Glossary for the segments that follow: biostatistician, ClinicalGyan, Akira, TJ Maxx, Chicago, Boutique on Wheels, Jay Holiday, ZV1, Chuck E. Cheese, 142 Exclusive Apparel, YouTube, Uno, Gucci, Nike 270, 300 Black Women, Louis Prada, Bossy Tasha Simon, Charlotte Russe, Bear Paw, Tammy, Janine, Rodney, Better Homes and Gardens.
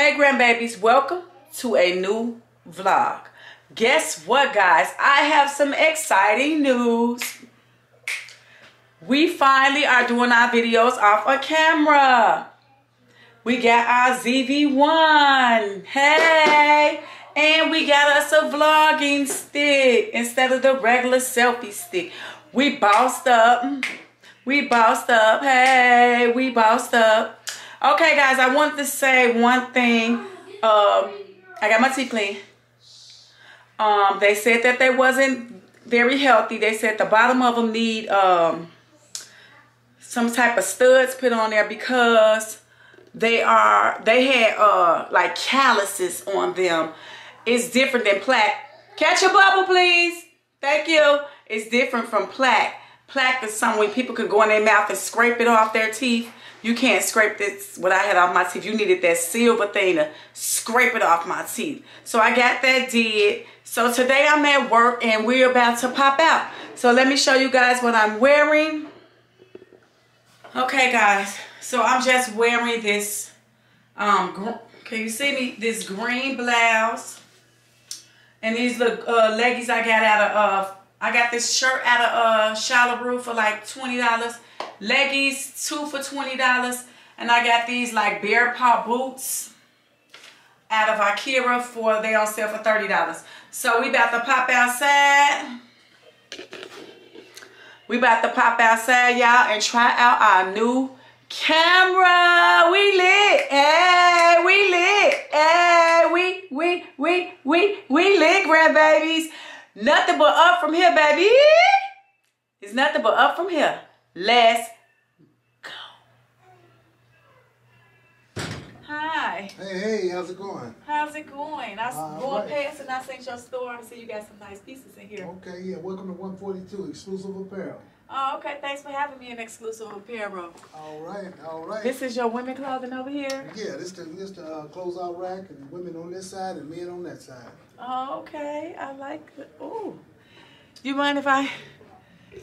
Hey grandbabies, welcome to a new vlog. Guess what guys, I have some exciting news. We finally are doing our videos off a camera. We got our ZV1, hey, and we got us a vlogging stick instead of the regular selfie stick. We bossed up, hey, we bossed up. Okay guys, I want to say one thing. I got my teeth clean. They said that they wasn't very healthy. They said the bottom of them need some type of studs put on there because they had like calluses on them. It's different than plaque. Catch your bubble, please. Thank you. It's different from plaque. Plaque is something where people could go in their mouth and scrape it off their teeth. You can't scrape this, what I had off my teeth. You needed that silver thing to scrape it off my teeth. So I got that did. So today I'm at work and we're about to pop out. So let me show you guys what I'm wearing. Okay guys, so I'm just wearing this, can you see me? This green blouse. And these look, leggings I got out of, I got this shirt out of Charlotte Russe for like $20. Leggies, two for $20. And I got these like Bear Paw boots out of Akira for, they on sale for $30. So we about to pop outside. We about to pop outside, y'all, and try out our new camera. We lit, hey, we lit, hey, we lit, grandbabies. Nothing but up from here, baby. It's nothing but up from here. Let's go. Hi. Hey, hey, how's it going? How's it going? I was going past and I seen your store and see you got some nice pieces in here. Okay, yeah. Welcome to 142 Exclusive Apparel. Oh, okay. Thanks for having me in Exclusive Apparel. All right, all right. This is your women clothing over here? Yeah, this the closeout rack, and women on this side and men on that side. Oh, okay. I like the, ooh. You mind if I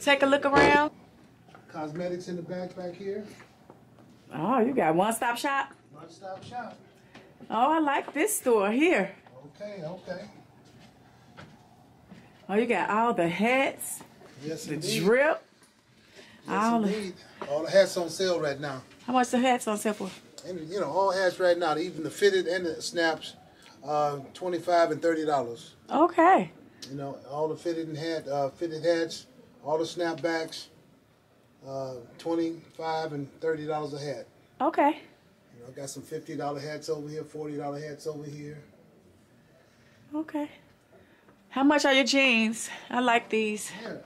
take a look around? Cosmetics in the back here. Oh, you got one-stop shop? One-stop shop. Oh, I like this store here. Okay, okay. Oh, you got all the hats. Yes, the indeed. Drip. Yes, all indeed. All the hats on sale right now. How much the hats on sale for? And, you know, all hats right now, even the fitted and the snaps, $25 and $30. Okay. You know, all the fitted and fitted hats, all the snapbacks. $25 and $30 a hat. Okay. You know, I got some $50 hats over here, $40 hats over here. Okay. How much are your jeans? I like these. Yeah.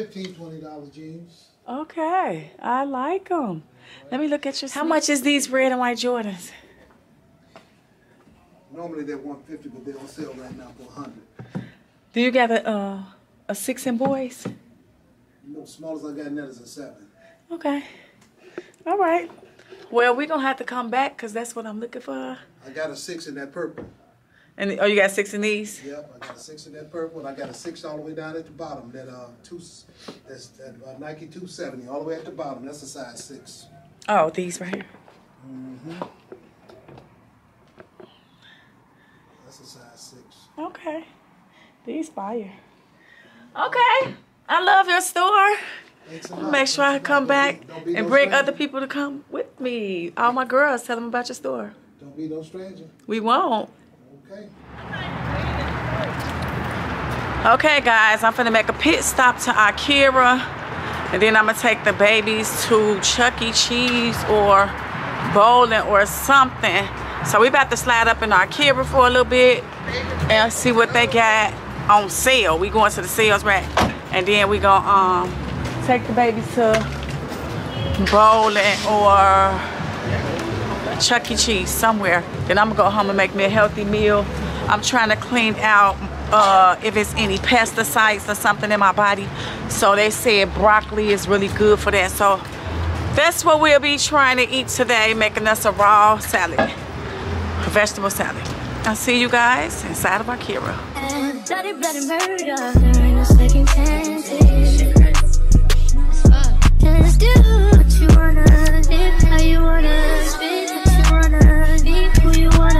$15, $20 jeans. Okay. I like them. Right. Let me look at your... How much is these red and white Jordans? Normally they're $150, but they're on sale right now for $100. Do you got a 6 and boys? No, smallest I got in that is a 7. Okay. All right. Well, we're going to have to come back because that's what I'm looking for. I got a 6 in that purple. And oh, you got 6 in these? Yep, I got a 6 in that purple, and I got a 6 all the way down at the bottom. That that's Nike 270 all the way at the bottom. That's a size 6. Oh, these right here. Mm-hmm. That's a size 6. Okay. These fire. Okay. I love your store. Make sure I come back and bring other people to come with me. All my girls, tell them about your store. Don't be no stranger. We won't. Okay. Okay, guys, I'm finna make a pit stop to Akira, and then I'm gonna take the babies to Chuck E. Cheese or bowling or something. So we about to slide up in Akira for a little bit and see what they got on sale. We going to the sales rack. And then we gonna take the baby to bowling or Chuck E. Cheese somewhere. Then I'm gonna go home and make me a healthy meal. I'm trying to clean out if it's any pesticides or something in my body. So they said broccoli is really good for that. So that's what we'll be trying to eat today, making us a raw salad, a vegetable salad. I'll see you guys inside of Akira. Bloody, bloody murder. Second chances, let's do what you wanna live, how you wanna spend, what you wanna be, who you wanna.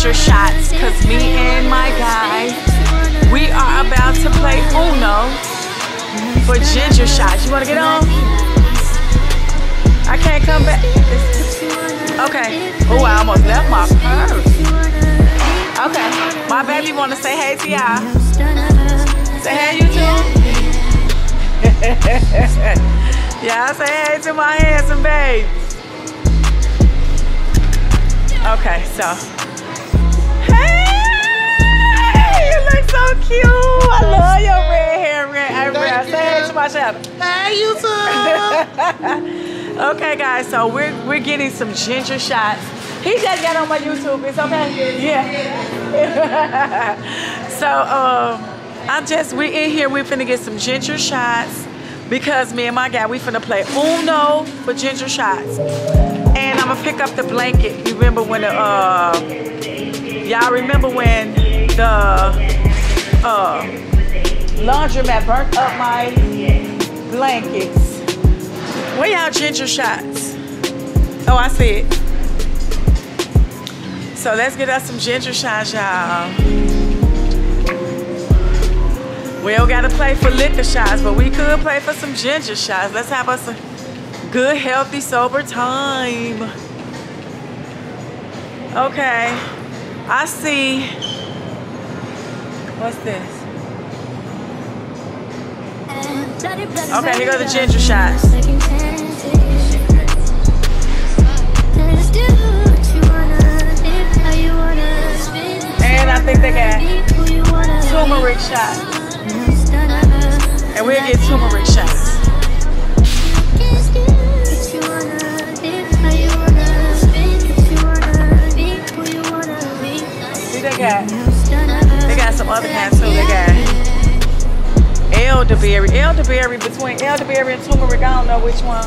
Shots, cause me and my guy, we are about to play Uno for ginger shots. You wanna get on? I can't come back. Okay. Oh, I almost left my purse. Okay. My baby wanna say hey to y'all. Say hey, you too. Y'all say hey to my handsome babe. Okay, so. So cute! I love your red hair, red eyebrows. Say hey to my channel. Hey, YouTube. Okay, guys. So we're getting some ginger shots. He just got on my YouTube. It's okay. Yeah. So we in here. We finna get some ginger shots because me and my guy we finna play Uno for ginger shots. And I'm gonna pick up the blanket. You remember when the y'all remember when the laundromat burnt up my blankets. Where y'all ginger shots? Oh, I see it. So let's get us some ginger shots, y'all. We don't gotta play for liquor shots, but we could play for some ginger shots. Let's have us a good, healthy, sober time. Okay, I see. What's this? Okay, here go the ginger shots. And I think they got turmeric shots. And we'll get turmeric shots. See, they got some other kind too. They got elderberry, between elderberry and turmeric. I don't know which one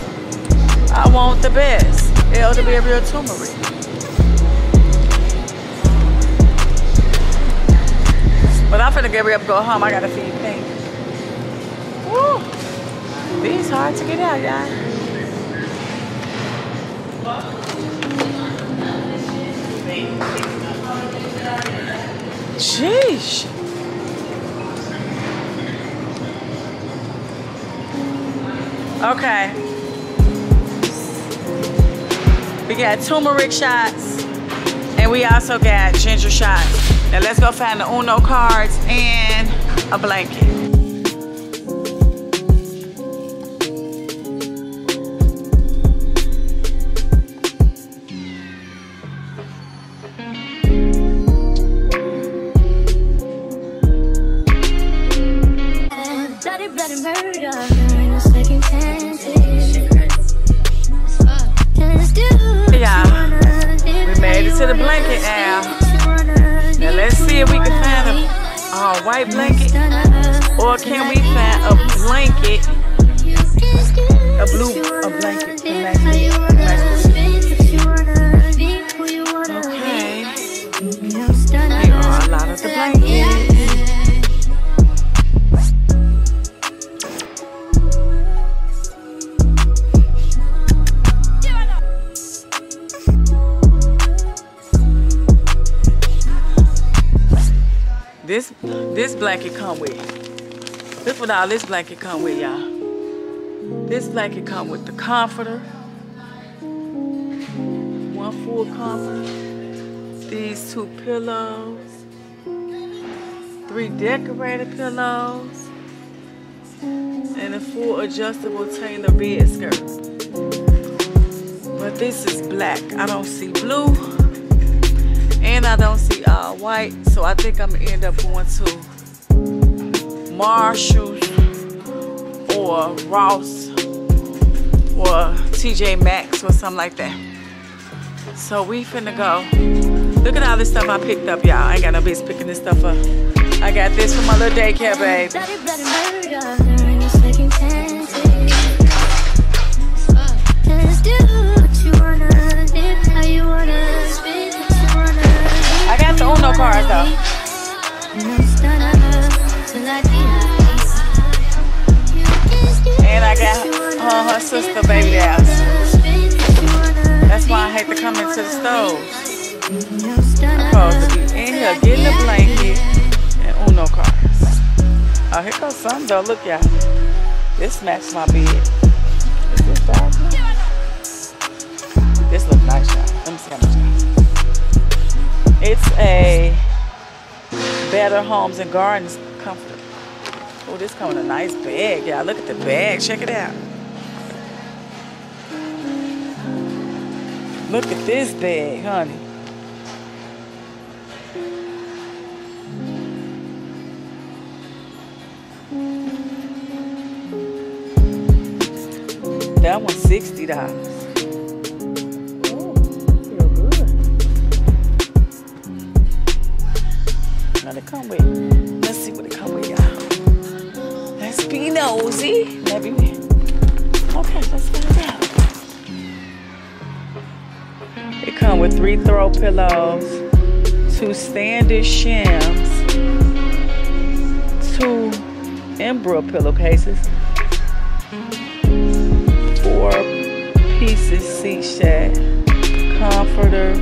I want the best, elderberry or turmeric. But I'm finna get ready to go home. I gotta feed Pink. Woo! These hard to get out, y'all. Sheesh. Okay. We got turmeric shots and we also got ginger shots. Now let's go find the Uno cards and a blanket. This blanket come with. Look what all this blanket come with, y'all. This blanket come with the comforter. One full comforter. These two pillows. 3 decorated pillows. And a full adjustable tailor bed skirt. But this is black. I don't see blue and I don't see white, so I think I'm gonna end up going to Marshalls or Ross or TJ Maxx or something like that. So we finna go. Look at all this stuff I picked up, y'all. I ain't got no business picking this stuff up. I got this from my little daycare, baby. I got the Uno card though. And I got her sister baby house. That's why I hate to come into the stove. I'm supposed to be in here getting a blanket and Uno cards. Oh, here goes some though. Look, y'all. This matches my bed. Is this dark? This looks nice, y'all. Let me see how much. It's a Better Homes and Gardens comforter. Oh, this comes in a nice bag, y'all. Look at the bag. Check it out. Look at this bag, honey. That one's $60. Come with. Let's see what it come with, y'all. Let's be nosy. Let me win. Okay, let's get it out. It come with 3 throw pillows, 2 standard shims, 2 Embro pillowcases, 4 pieces seat shack, comforter,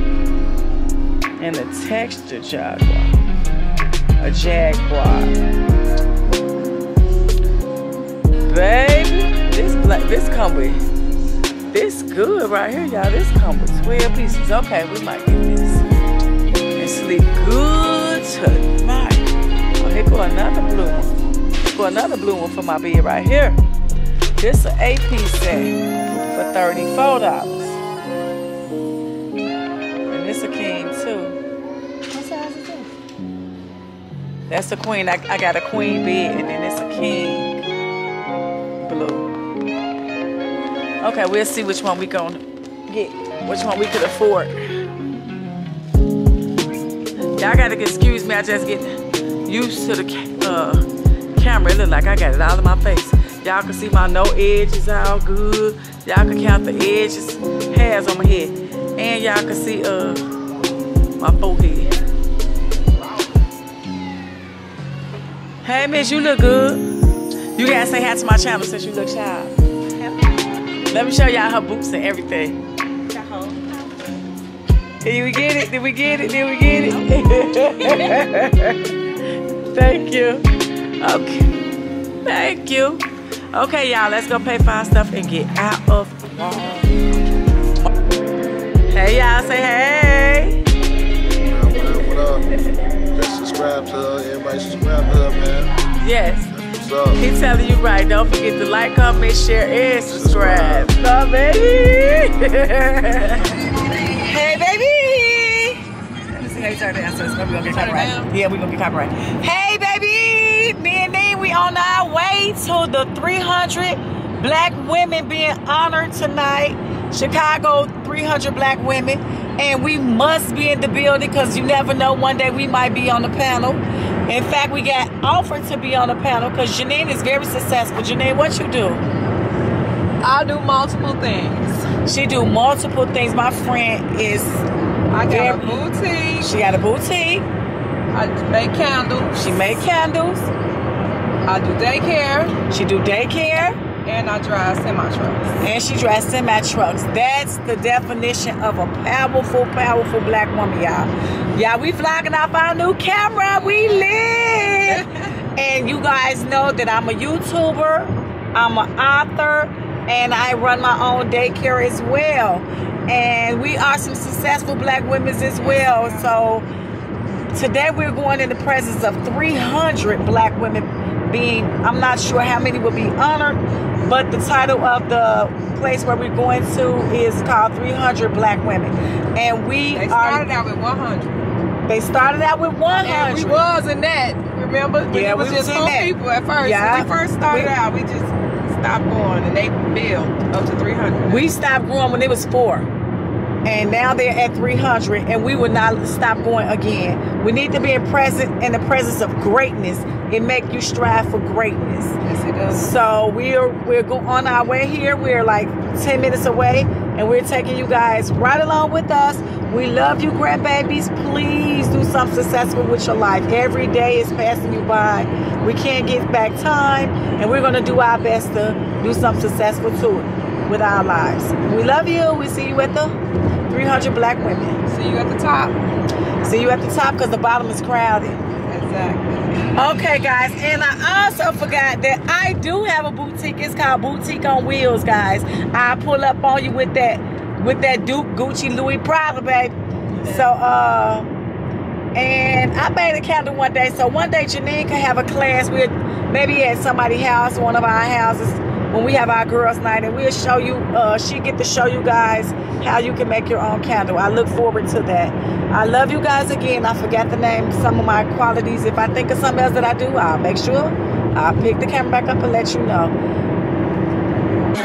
and a texture jaguar. A Jaguar. Baby, this black, this come with, this good right here, y'all. This come with 12 pieces. Okay, we might get this. And sleep good tonight. Oh, here go another blue one. Here go another blue one for my bed right here. This is an 8-piece set for $34. And this a king too. That's a queen. I got a queen bed and then it's a king blue. Okay, we'll see which one we gonna get, which one we could afford. Y'all gotta excuse me, I just get used to the camera. It look like I got it all in my face. Y'all can see my no edges all good. Y'all can count the edges, hairs on my head. And y'all can see my forehead. Hey, miss, you look good. You gotta say hi to my channel since you look shy. Let me show y'all her boots and everything. Did we get it? Did we get it? Did we get it? Thank you. Okay. Thank you. Okay, y'all, let's go pay for our stuff and get out of the mall. Hey, y'all, say hey. What up? What up? Subscribe to her. Everybody subscribe to her, man. Yes. What's up? He's telling you right. Don't forget to like, comment, share, and subscribe. Love, baby. Hey, baby. Let me see how you turn down. So it's going to be going to copyright. Yeah, we're going to get copyright. Hey, baby. Me and Nene, we on our way to the 300 Black Women being honored tonight. Chicago, 300 Black Women. And we must be in the building because you never know, one day we might be on the panel. In fact, we got offered to be on the panel because Janine is very successful. Janine, what you do? I do multiple things. She do multiple things. My friend is... I got a boutique. She got a boutique. I make candles. She make candles. I do daycare. She do daycare. And I drive semi-trucks. And she drives semi-trucks. That's the definition of a powerful, powerful black woman, y'all. Y'all, we vlogging off our new camera. We live. here. And you guys know that I'm a YouTuber, I'm an author, and I run my own daycare as well. And we are some successful black women as well. So today we're going in the presence of 300 black women being, I'm not sure how many will be honored, but the title of the place where we're going to is called 300 Black Women. And they started out with 100. They started out with 100. And we was in that, remember? Yeah, we was just some people at first. Yeah. When we first started out, we just stopped going, and they built up to 300. We stopped growing when it was 4. And now they're at 300, and we will not stop going again. We need to be in the presence of greatness. It makes you strive for greatness. Yes, it does. So we're on our way here. We're like 10 minutes away, and we're taking you guys right along with us. We love you, grandbabies. Please do something successful with your life. Every day is passing you by. We can't give back time, and we're going to do our best to do something successful to it with our lives. We love you. We see you at the 300 Black Women. See you at the top. See you at the top, because the bottom is crowded. Exactly. Okay, guys, and I also forgot that I do have a boutique. It's called Boutique on Wheels, guys. I pull up on you with that Duke, Gucci, Louis Prada, babe. So, and I made a calendar one day. So one day Janine could have a class. We'll maybe at somebody's house, one of our houses, when we have our girls' night, and we'll show you, she get to show you guys how you can make your own candle. I look forward to that. I love you guys again. I forgot to name some of my qualities. If I think of something else that I do, I'll make sure I'll pick the camera back up and let you know.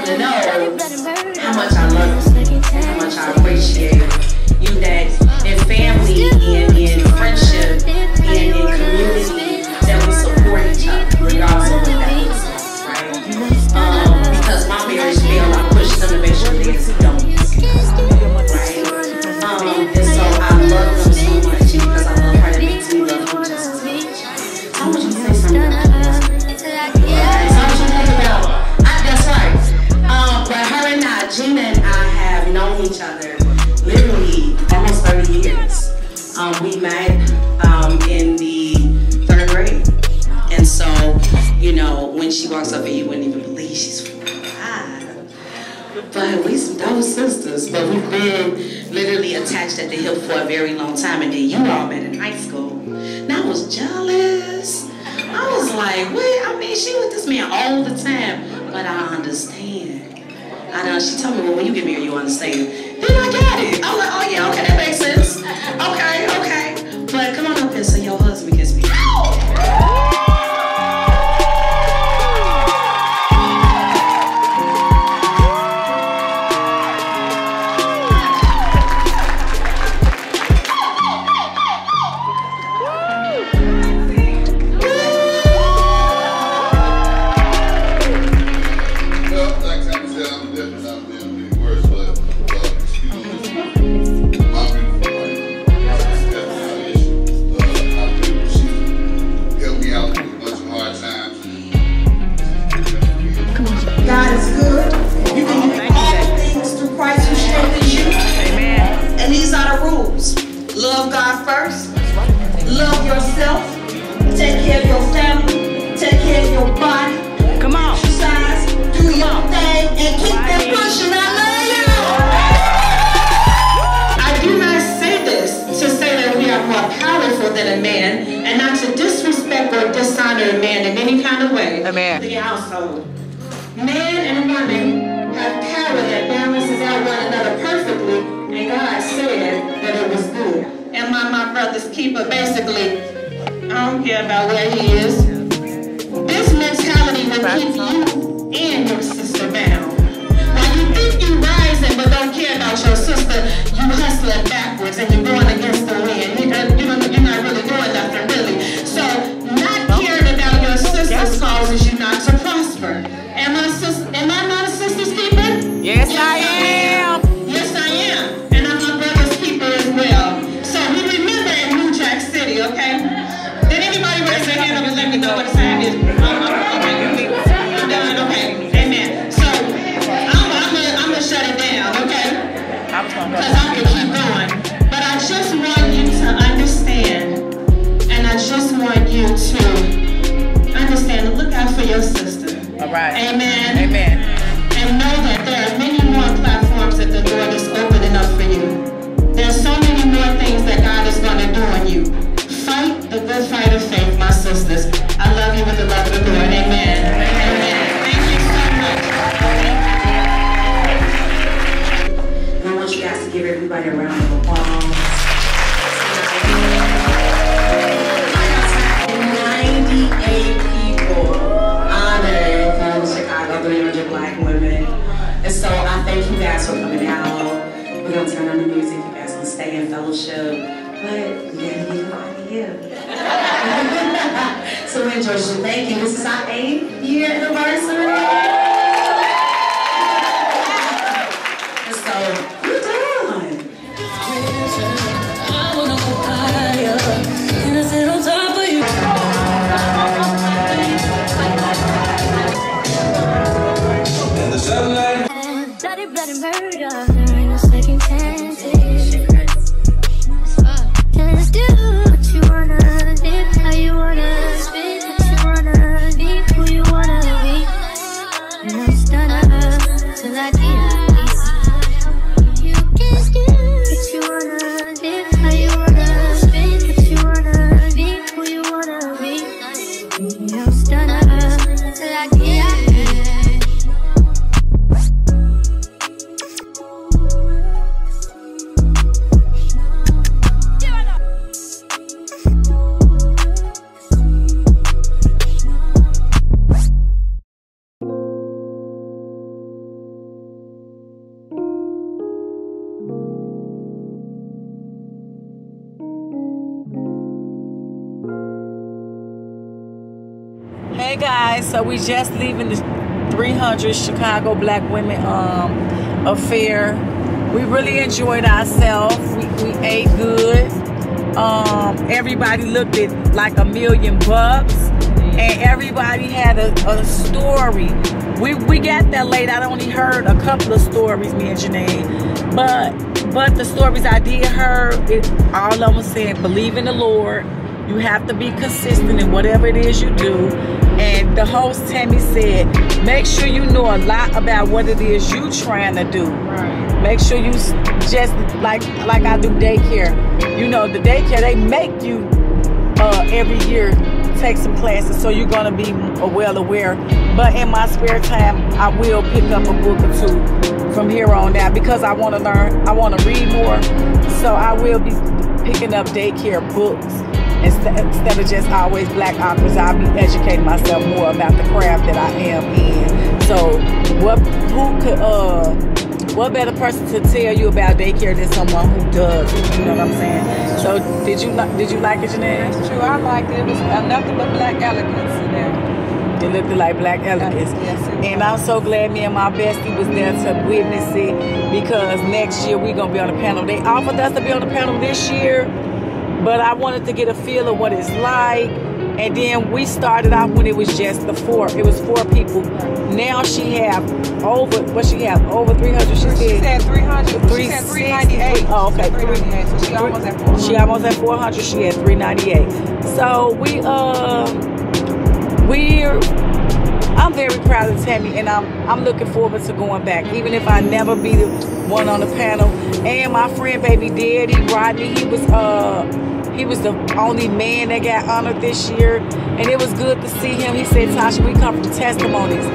You know how much I love you, how much I appreciate you guys in family and in friendship and in community, that we support each other regardless of what that is. Because my marriage failed, I pushed them to make sure things don't. Right? And so I love them so much, because I love her, that makes me love them just as much. I want you to say something. That's right. But her and I, Gina and I, have known each other literally almost 30 years. We met in the 3rd grade. And so, you know, when she walks up at you, wouldn't even believe she's from God. But we those sisters, but we've been literally attached at the hip for a very long time. And then you all met in high school. And I was jealous. I was like, what? I mean, she with this man all the time. But I understand. I know, she told me, well, when you get married, you understand. Then I got it. I was like, oh yeah, okay, that makes sense. Okay, okay. But come on up here so your husband can speak. I just want you to Right. Amen. Amen. And know that there are many more platforms that the Lord is opening up for you. There's so many more things that God is going to do on you. Fight the good fight of faith, my sisters. I love you with the love of the Lord. Amen. Amen. Thank you so much. I want you guys to give everybody a round of applause. 98 people honored from Chicago, 300 Black Women. And so I thank you guys for coming out. We're going to turn on the music. You guys can stay in fellowship. But yeah, you are here. So we enjoy you. Thank you. This is our 8th year anniversary. And so we're done. I want to go higher in this little time for you. Bloody murder, in the second chances. Just do what you wanna, live how you wanna, spend what you wanna, be who you wanna be. And I'm stunner till I get easy. You just do what you wanna, live how you wanna, spend what you wanna, be who you wanna be. And I'm stunner till I get easy. So we just leaving the 300 Chicago Black Women affair. We really enjoyed ourselves. We ate good. Everybody looked at like $1,000,000, and everybody had a story. We got there late. I only heard a couple of stories, me and Janine, but the stories I did hear, all of them said believe in the Lord. You have to be consistent in whatever it is you do. And the host, Tammy, said, make sure you know a lot about what it is you trying to do. Right. Make sure you just, like I do daycare. You know, the daycare, they make you every year take some classes, so you're going to be well aware. But in my spare time, I will pick up a book or two from here on out because I want to learn. I want to read more. So I will be picking up daycare books. Instead of just always black authors, I'll be educating myself more about the craft that I am in. So, what better person to tell you about daycare than someone who does it? You know what I'm saying? So, did you like it, Janine? That's true. I liked it. It was nothing but black elegance in there. It looked like black elegance. Yes, and I'm so glad me and my bestie was there to witness it, because next year we're gonna be on the panel. They offered us to be on the panel this year, but I wanted to get a feel of what it's like. And then we started off when it was just the four. It was 4 people. Now she have over, over 300. She said 300. She said 398. Oh, okay. So she almost at 400. She almost at 400. She had 398. So I'm very proud of Tammy, and I'm looking forward to going back, even if I never be the one on the panel. And my friend, baby daddy, Rodney, he was the only man that got honored this year, and it was good to see him. He said, Tasha, we come from testimonies.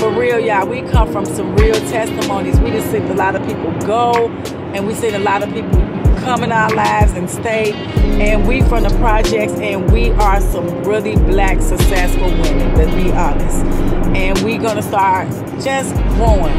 For real, y'all, we come from some real testimonies. We just seen a lot of people go, and we seen a lot of people come in our lives and stay. And we from the projects, and we are some really black successful women, let's be honest. And we gonna start just growing,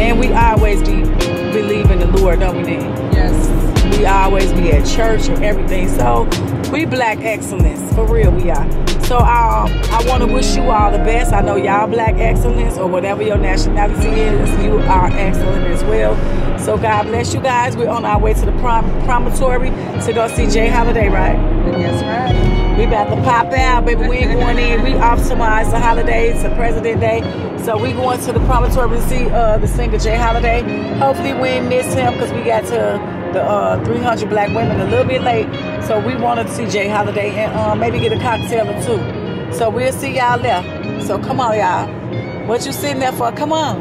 and we always be believing the Lord, don't we, Nene? Yes. We always be at church and everything. So we black excellence, for real we are. So I want to wish you all the best. I know y'all black excellence, or whatever your nationality is, you are excellent as well. So God bless you guys. We're on our way to the promontory to go see Jay Holiday, right? Yes, right. We about to pop out, baby. We ain't going in. We optimize the holidays, the President Day. So we going to the promontory to see the singer Jay Holiday. Hopefully we ain't miss him, because we got to the 300 Black Women a little bit late, so we wanted to see Jay Holiday and maybe get a cocktail or two. So we'll see y'all there. So come on, y'all. What you sitting there for? Come on.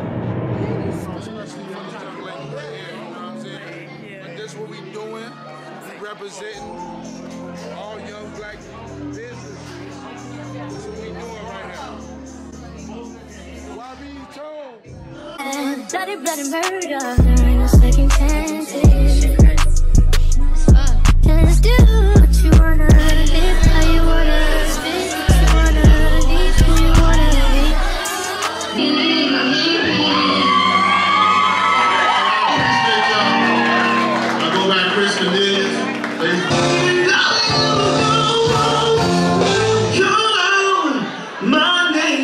Representing all young black businesses. That's what we doing right now. Why be told? Bloody, bloody murder. There ain't no second chances. Just do what you wanna do, how you wanna speak, what you wanna leave, who you wanna be. You need my shit. I go back Christian is. My name.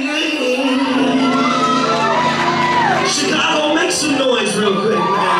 Chicago, make some noise real quick, man.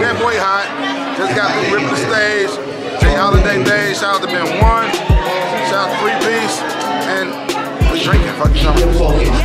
That boy hot. Just got to rip the stage. Jay Holiday Day. Shout out to Ben One. Shout out to 3 Piece. And we're drinking. Fucking something.